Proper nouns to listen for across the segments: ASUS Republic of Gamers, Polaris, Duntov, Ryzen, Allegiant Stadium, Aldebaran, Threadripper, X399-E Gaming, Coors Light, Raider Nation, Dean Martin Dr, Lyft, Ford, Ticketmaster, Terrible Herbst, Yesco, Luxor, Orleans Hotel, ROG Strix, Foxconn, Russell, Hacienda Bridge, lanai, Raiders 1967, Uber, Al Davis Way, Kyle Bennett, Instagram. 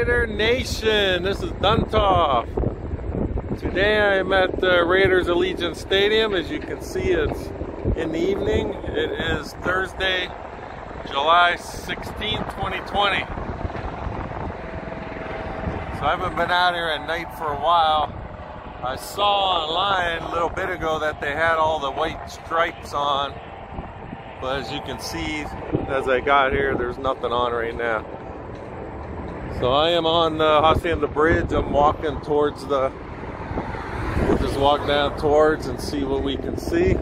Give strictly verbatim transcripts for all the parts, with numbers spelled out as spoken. Raider Nation, this is Duntov. Today I am at the Raiders Allegiant Stadium. As you can see, it's in the evening. It is Thursday, July sixteenth, twenty twenty. So I haven't been out here at night for a while. I saw online a little bit ago that they had all the white stripes on, but as you can see, as I got here, there's nothing on right now. So I am on the Hacienda Bridge. I'm walking towards the, we'll just walk down towards and see what we can see.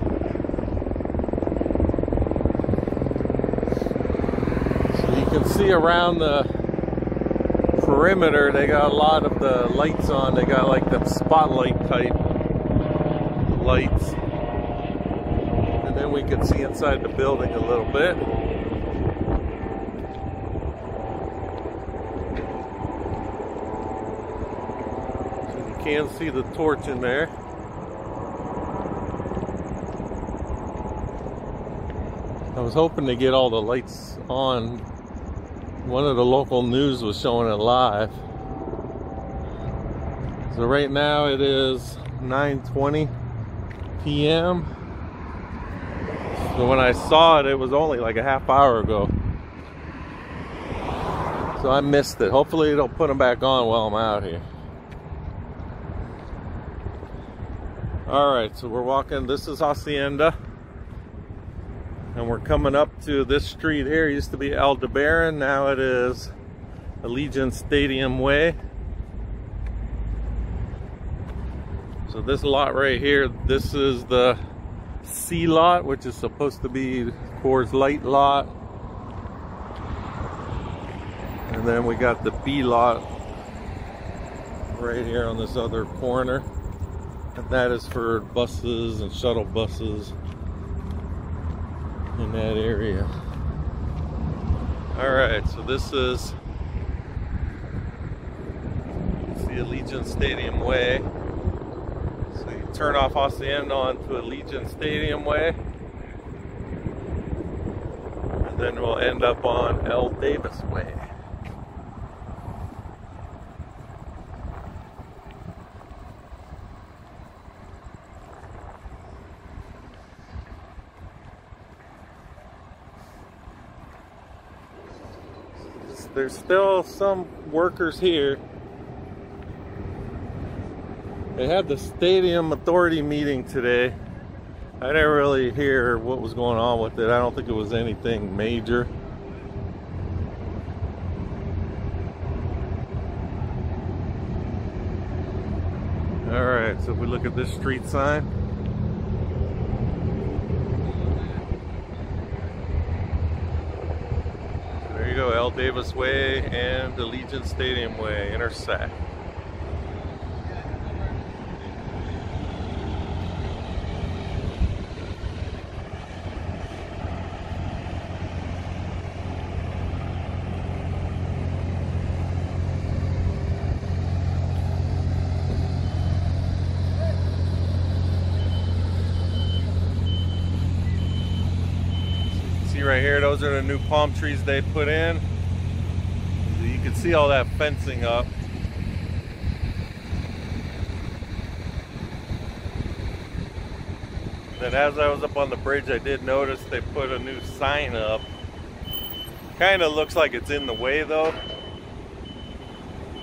So you can see around the perimeter, they got a lot of the lights on. They got like the spotlight type lights. And then we can see inside the building a little bit. You can see the torch in there. I was hoping to get all the lights on. One of the local news was showing it live. So right now it is nine twenty p m So when I saw it, it was only like a half hour ago. So I missed it. Hopefully it'll put them back on while I'm out here. Alright, so we're walking, this is Hacienda, and we're coming up to this street here. It used to be Aldebaran, now it is Allegiant Stadium Way. So this lot right here, this is the C lot, which is supposed to be Coors Light lot. And then we got the B lot right here on this other corner. That is for buses and shuttle buses in that area. Alright, so this is the Allegiant Stadium Way. So you turn off Hacienda onto Allegiant Stadium Way. And then we'll end up on Al Davis Way. There's still some workers here. They had the stadium authority meeting today. I didn't really hear what was going on with it. I don't think it was anything major. All right, so if we look at this street sign, Al Davis Way and Allegiant Stadium Way intersect. Right here, those are the new palm trees they put in. So you can see all that fencing up. Then as I was up on the bridge, I did notice they put a new sign up. Kind of looks like it's in the way though,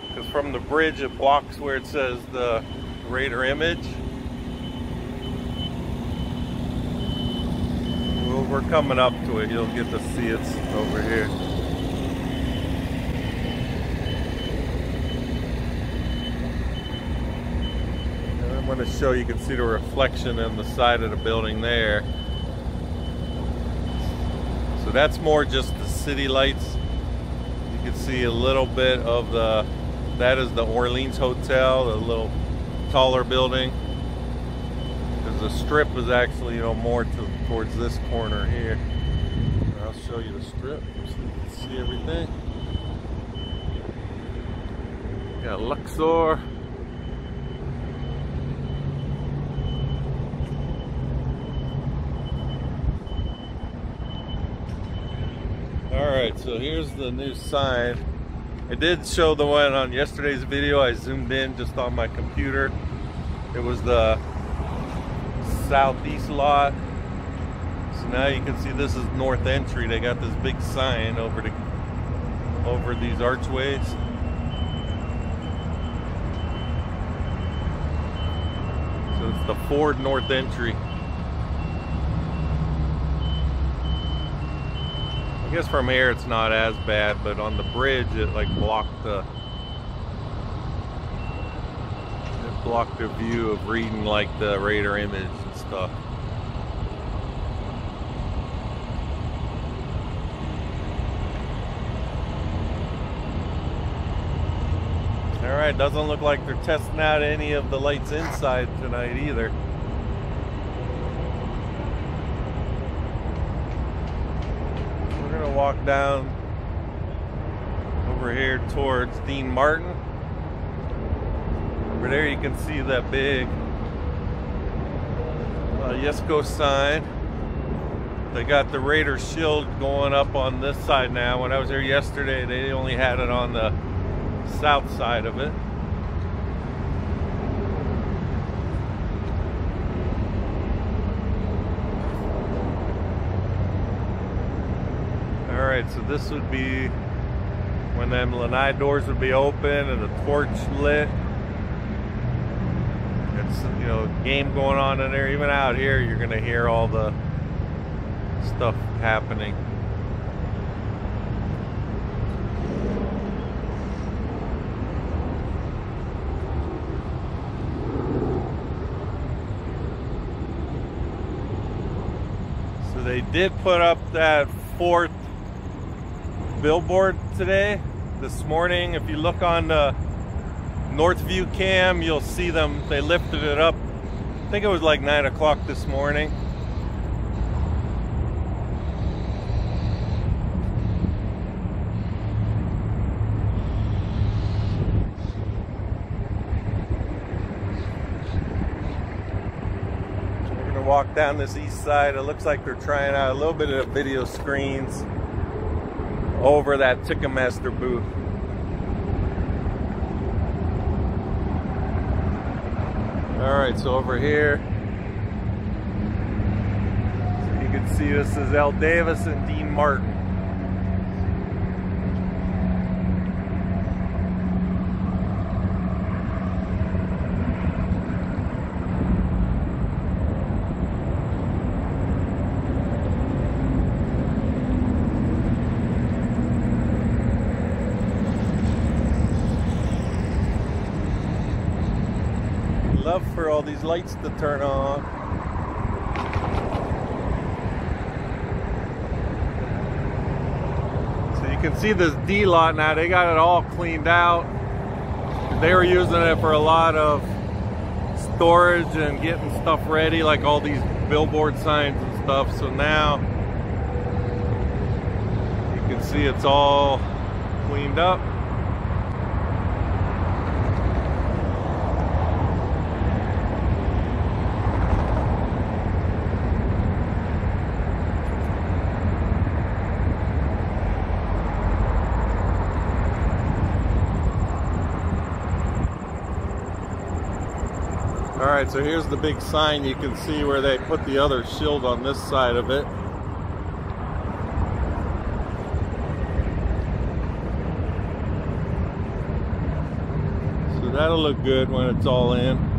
because from the bridge it blocks where it says the Raider image. We're coming up to it. You'll get to see it over here. And I'm going to show you can see the reflection in the side of the building there. So that's more just the city lights. You can see a little bit of the, that is the Orleans Hotel, the little taller building. The strip is actually, you know, more to, towards this corner here. I'll show you the strip so you can see everything. You got Luxor. Alright, so here's the new sign. It did show the one on yesterday's video. I zoomed in just on my computer. It was the southeast lot. So now you can see this is north entry. They got this big sign over to over these archways. So it's the Ford north entry. I guess from here it's not as bad, but on the bridge it like blocked the it blocked the view of reading like the radar image and stuff. All right, doesn't look like they're testing out any of the lights inside tonight either. Walk down over here towards Dean Martin. Over there you can see that big uh, Yesco sign. They got the Raider shield going up on this side now. When I was there yesterday, they only had it on the south side of it. Alright, so this would be when them lanai doors would be open and the torch lit. It's, you know, game going on in there. Even out here, you're going to hear all the stuff happening. So they did put up that fourth billboard today, this morning. If you look on the North View cam, you'll see them. They lifted it up. I think it was like nine o'clock this morning. So we're gonna walk down this east side. It looks like they're trying out a little bit of video screens over that Ticketmaster booth. Alright, so over here, so you can see this is Al Davis and Dean Martin. For all these lights to turn on. So you can see this D lot now, they got it all cleaned out. They were using it for a lot of storage and getting stuff ready, like all these billboard signs and stuff. So now you can see it's all cleaned up. Alright, so here's the big sign. You can see where they put the other shield on this side of it. So that'll look good when it's all in.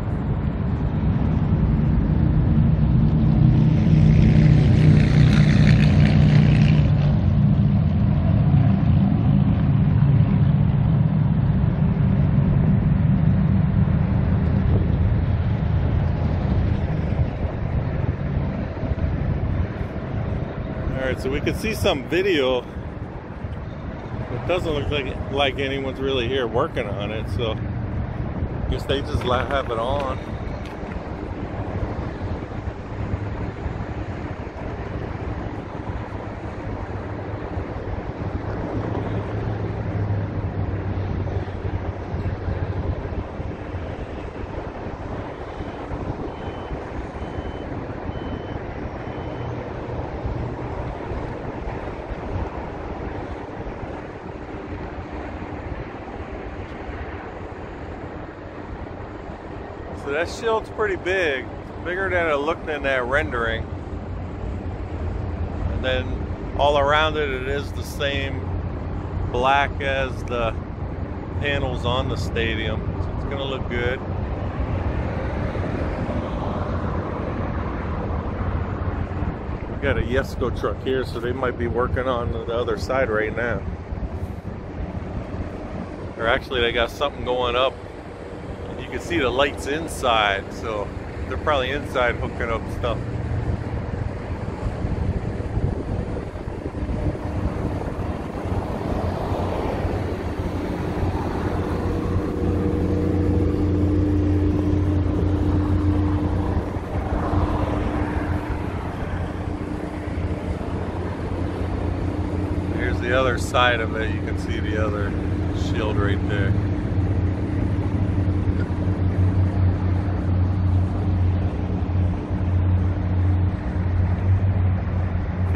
So we can see some video. It doesn't look like like anyone's really here working on it, so I guess they just have it on. So that shield's pretty big, bigger than it looked in that rendering. And then all around it, it is the same black as the panels on the stadium. So it's gonna look good. We got a Yesco truck here, so they might be working on the other side right now. Or actually, they got something going up. You can see the lights inside, so they're probably inside hooking up stuff. Here's the other side of it. You can see the other shield right there.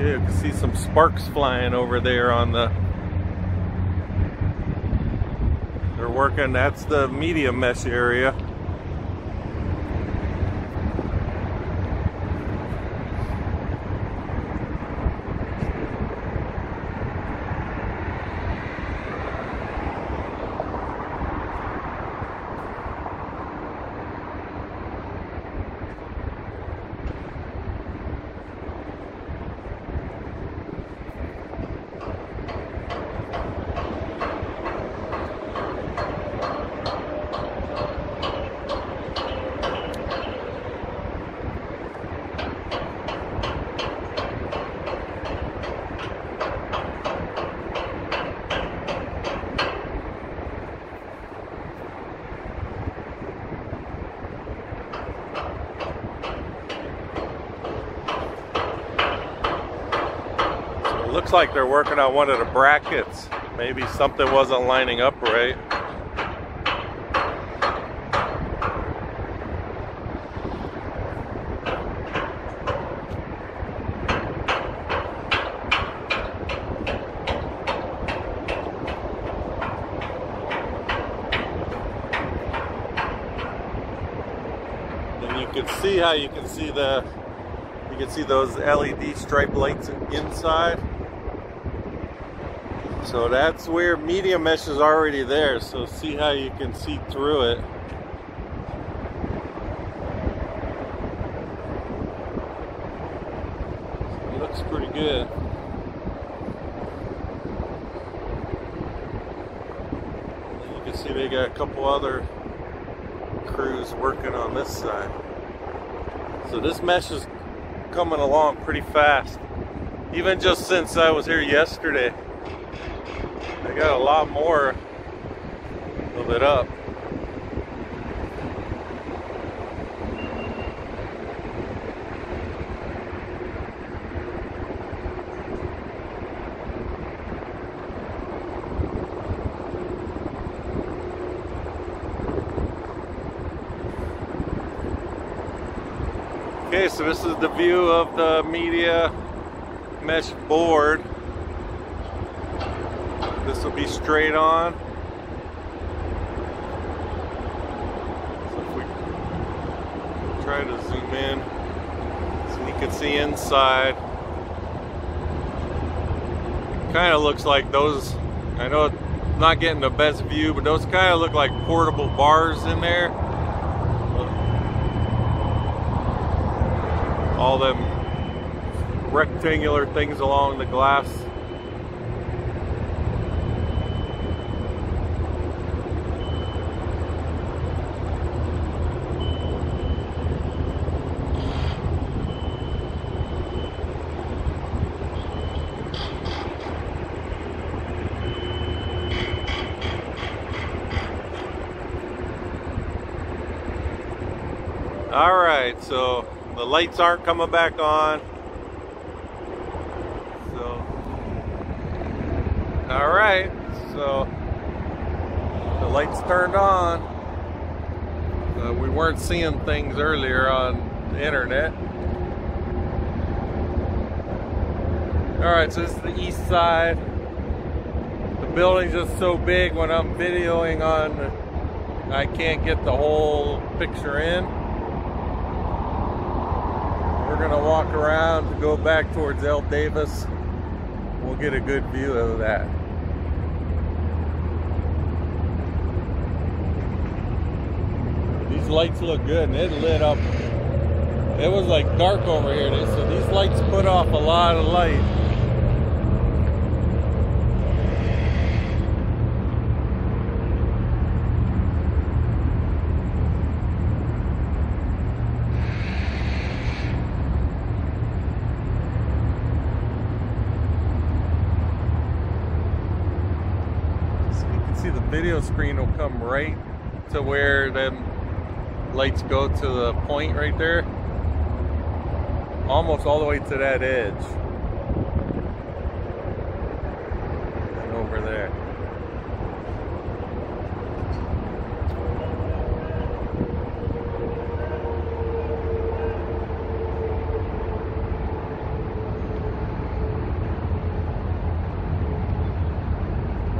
You can see some sparks flying over there on the, they're working, that's the media mesh area. Looks like they're working on one of the brackets. Maybe something wasn't lining up right. And you can see how you can see the, you can see those L E D stripe lights inside. So that's where media mesh is already there, so see how you can see through it. It looks pretty good. You can see they got a couple other crews working on this side. So this mesh is coming along pretty fast. Even just since I was here yesterday. They got a lot more of it up. Okay, so this is the view of the media mesh board. This will be straight on. So if we try to zoom in, so you can see inside. It kind of looks like those, I know it's not getting the best view, but those kind of look like portable bars in there. All them rectangular things along the glass. Alright, so the lights aren't coming back on. So, alright, so the lights turned on. Uh, we weren't seeing things earlier on the internet. Alright, so this is the east side. The building's just so big when I'm videoing on I can't get the whole picture in. We're going to walk around to go back towards Al Davis. We'll get a good view of that. These lights look good, and it lit up. It was like dark over here, so these lights put off a lot of light. Video screen will come right to where them lights go to the point right there, almost all the way to that edge and over there.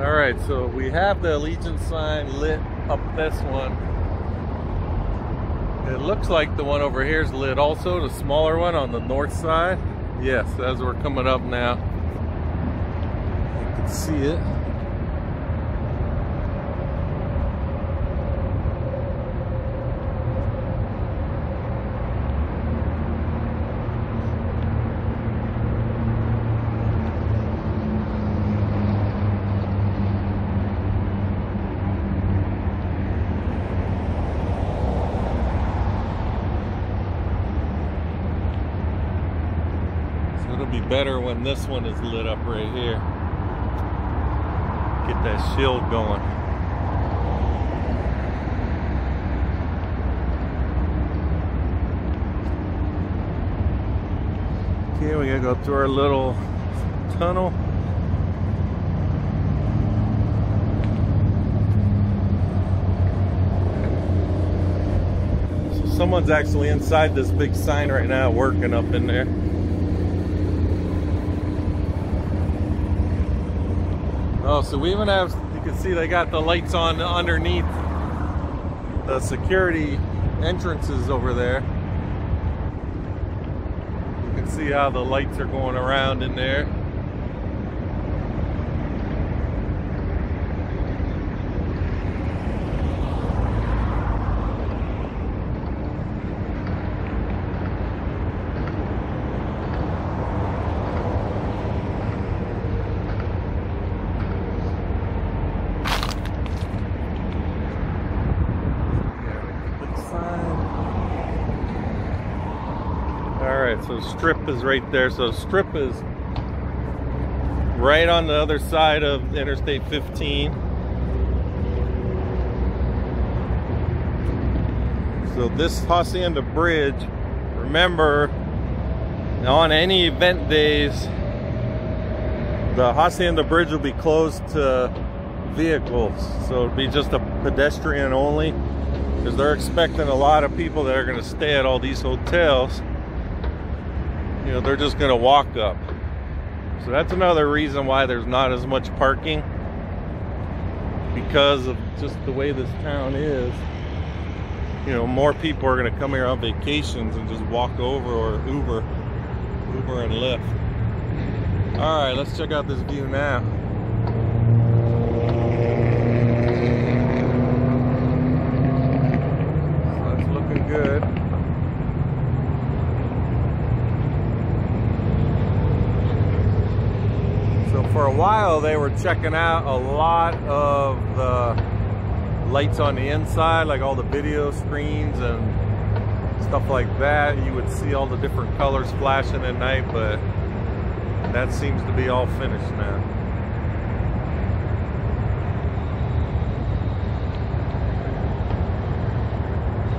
Alright, so we have the Allegiant sign lit up this one. It looks like the one over here is lit also, the smaller one on the north side. Yes, as we're coming up now, you can see it. Be better when this one is lit up right here. Get that shield going. Okay, we gotta go through our little tunnel. So someone's actually inside this big sign right now, working up in there. Oh, so we even have, you can see they got the lights on underneath the security entrances over there. You can see how the lights are going around in there. So Strip is right there. So Strip is right on the other side of Interstate fifteen. So this Hacienda Bridge, remember, on any event days, the Hacienda Bridge will be closed to vehicles. So it'll be just a pedestrian only, because they're expecting a lot of people that are going to stay at all these hotels. You know, they're just going to walk up. So that's another reason why there's not as much parking, because of just the way this town is. You know, more people are going to come here on vacations and just walk over, or Uber, Uber and Lyft. All right, let's check out this view now. So that's looking good. For a while, they were checking out a lot of the lights on the inside, like all the video screens and stuff like that. You would see all the different colors flashing at night, but that seems to be all finished now.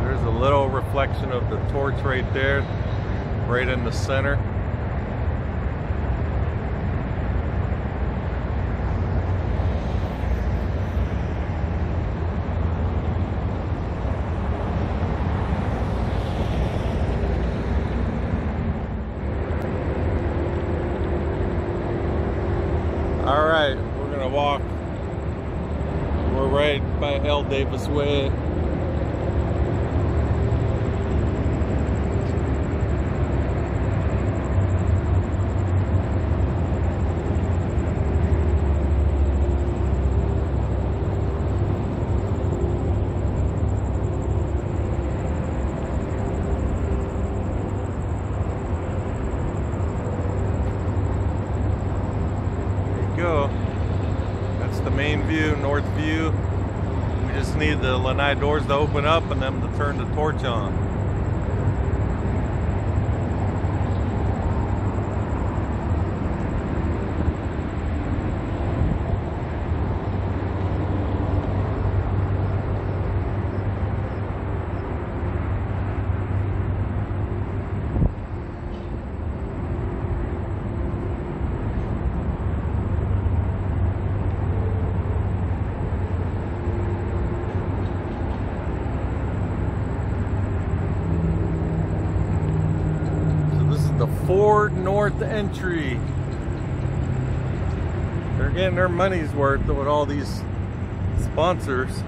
There's a little reflection of the torch right there, right in the center. All right, we're gonna walk where right by Al Davis Way. North view. We just need the lanai doors to open up and them to turn the torch on. Ford North entry. They're getting their money's worth with all these sponsors.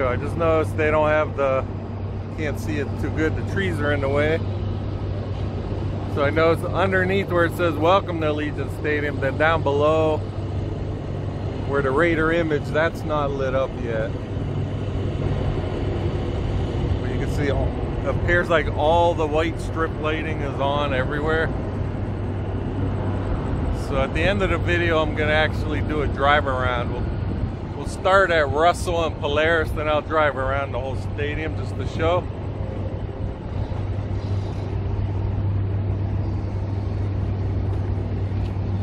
I just noticed they don't have the, can't see it too good, the trees are in the way. So I noticed underneath where it says welcome to Allegiant Stadium, then down below where the Raider image, that's not lit up yet. But you can see it appears like all the white strip lighting is on everywhere. So at the end of the video I'm going to actually do a drive around. We'll We'll start at Russell and Polaris, then I'll drive around the whole stadium just to show.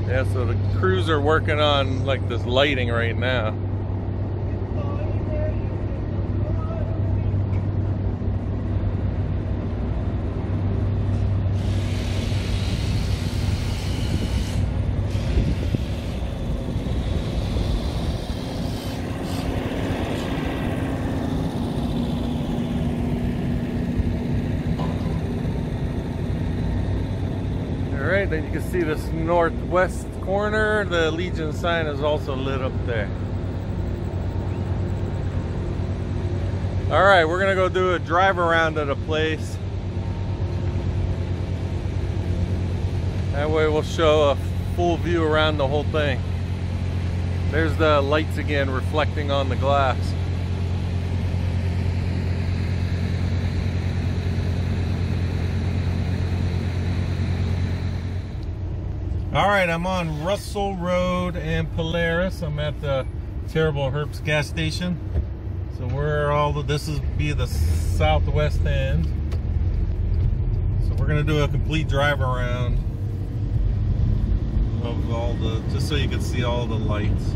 Yeah, so the crews are working on like this lighting right now. Then you can see this northwest corner, the Allegiant sign is also lit up there. All right, we're gonna go do a drive around of the place. That way we'll show a full view around the whole thing. There's the lights again reflecting on the glass. All right, I'm on Russell Road and Polaris. I'm at the Terrible Herbst gas station. So we're all the, this is be the southwest end. So we're gonna do a complete drive around of all the, just so you can see all the lights.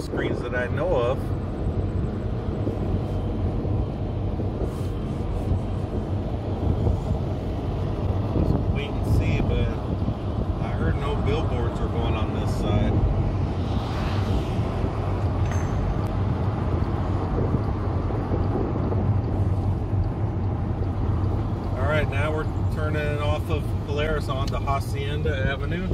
Screens that I know of. Just wait and see, but I heard no billboards are going on this side. All right, now we're turning off of Polaris onto Hacienda Avenue.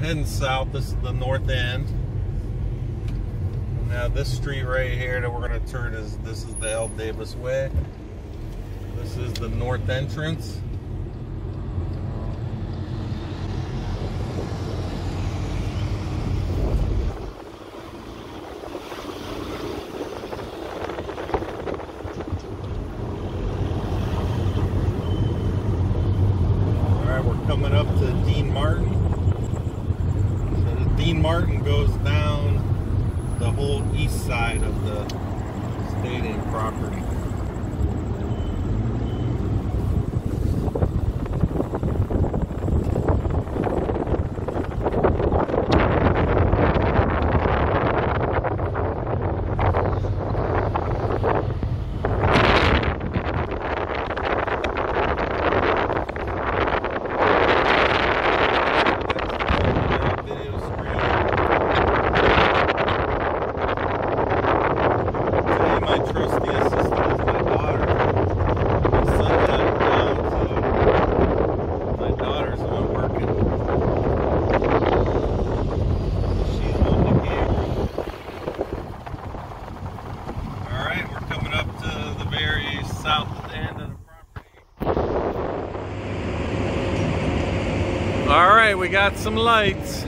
heading south. This is the north end. Now this street right here that we're gonna turn is, this is the Al Davis Way. This is the north entrance. Coming up to Dean Martin. So the Dean Martin goes down the whole east side of the stadium property. We got some lights.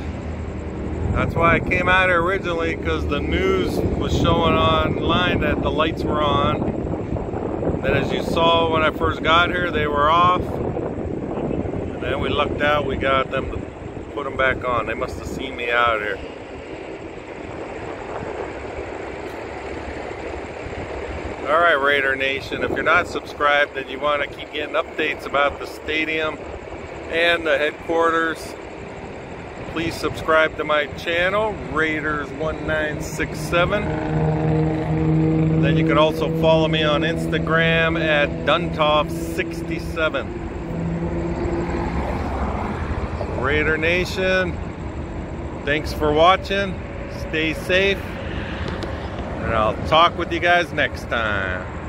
That's why I came out here originally, because the news was showing online that the lights were on. Then as you saw when I first got here, they were off, and then we lucked out, we got them to put them back on. They must have seen me out here. Alright Raider Nation, if you're not subscribed and you want to keep getting updates about the stadium and the headquarters, please subscribe to my channel, Raiders one nine six seven. Then you can also follow me on Instagram at Duntov sixty-seven. Raider Nation, thanks for watching. Stay safe, and I'll talk with you guys next time.